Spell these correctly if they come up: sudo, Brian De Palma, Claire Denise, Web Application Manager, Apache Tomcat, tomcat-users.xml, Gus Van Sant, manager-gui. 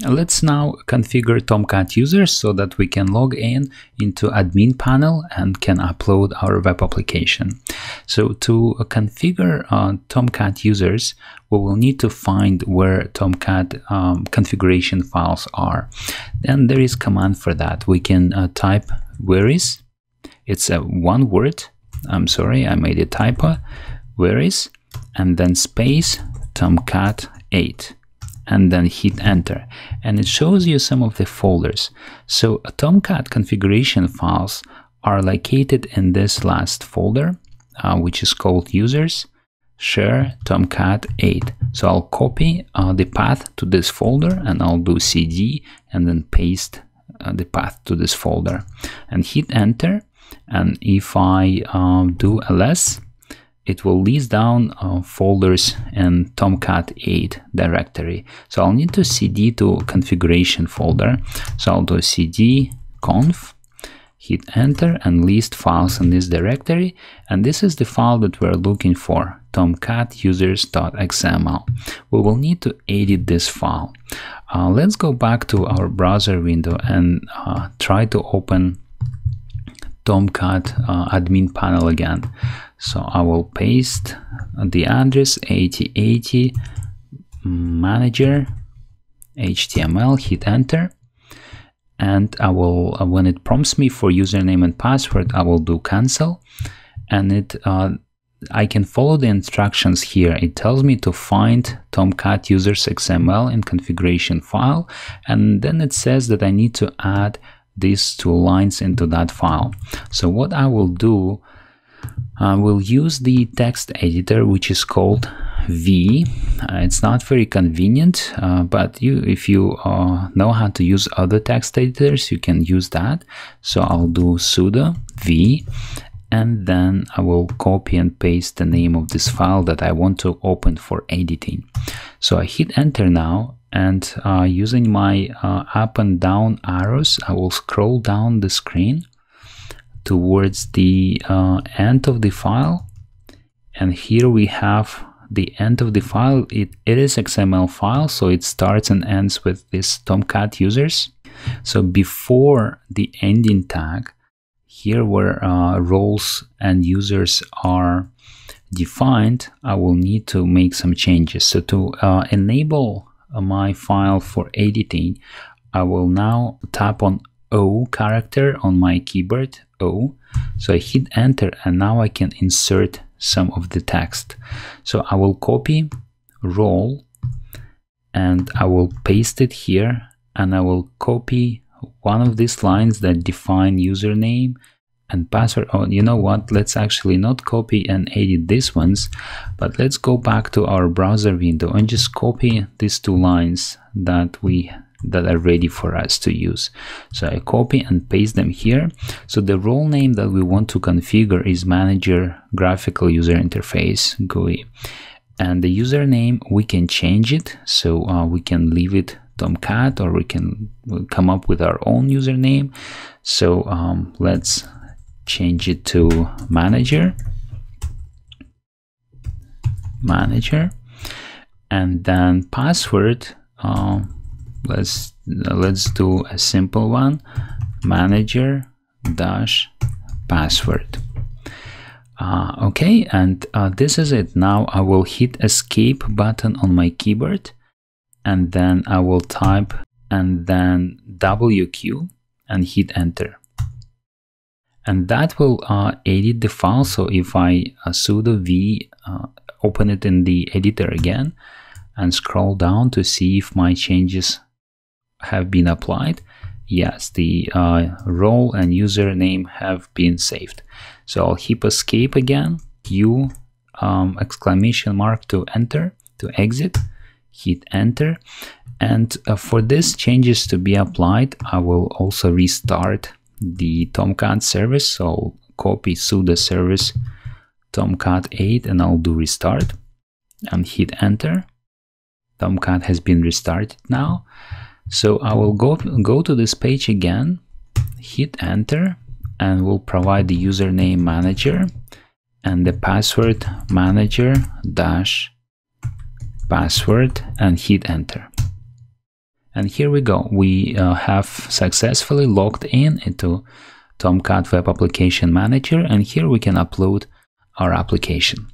Let's now configure Tomcat users so that we can log in into admin panel and can upload our web application. So to configure Tomcat users, we will need to find where Tomcat configuration files are. Then there is a command for that. We can type whereis. It's a one word. I'm sorry, I made a typo. Whereis, and then space Tomcat 8. And then hit enter, and it shows you some of the folders. So Tomcat configuration files are located in this last folder, which is called users share Tomcat 8. So I'll copy the path to this folder, and I'll do cd and then paste the path to this folder and hit enter. And if I do ls, it will list down folders in Tomcat 8 directory. So I'll need to cd to configuration folder. So I'll do cd conf, hit enter, and list files in this directory. And this is the file that we're looking for, tomcat-users.xml. We will need to edit this file. Let's go back to our browser window and try to open Tomcat admin panel again. So I will paste the address 8080 manager HTML, hit enter, and I will, when it prompts me for username and password, I will do cancel, and it I can follow the instructions here. It tells me to find Tomcat users XML in configuration file, and then it says that I need to add these two lines into that file. So what I will do, I will use the text editor, which is called V. It's not very convenient, but if you know how to use other text editors, you can use that. So I'll do sudo V, and then I will copy and paste the name of this file that I want to open for editing. So I hit enter now, and using my up and down arrows, I will scroll down the screen towards the end of the file, and here we have the end of the file. It is XML file, so it starts and ends with this Tomcat users. So before the ending tag, here where roles and users are defined, I will need to make some changes. So to enable my file for editing, I will now tap on O character on my keyboard, O. So I hit enter, and now I can insert some of the text. So I will copy role, and I will paste it here, and I will copy one of these lines that define username and password. Oh, you know what? Let's actually not copy and edit these ones, but let's go back to our browser window and just copy these two lines that are ready for us to use. So I copy and paste them here. So the role name that we want to configure is manager graphical user interface GUI, and the username, we can change it. So we can leave it Tomcat, or we can come up with our own username. So let's change it to manager, and then password, let's do a simple one, manager-password. Okay, and this is it. Now I will hit escape button on my keyboard, and then I will type and then WQ and hit enter. And that will edit the file. So if I sudo V, open it in the editor again, and scroll down to see if my changes have been applied. Yes, the role and username have been saved. So I'll hit escape again, U exclamation mark to enter, to exit, hit enter. And for these changes to be applied, I will also restart the Tomcat service. So I'll copy sudo service Tomcat 8, and I'll do restart and hit enter. Tomcat has been restarted now. So I will go to this page again, hit enter, and we'll provide the username manager and the password manager-password, and hit enter. And here we go. We have successfully logged in into Tomcat Web Application Manager, and here we can upload our application.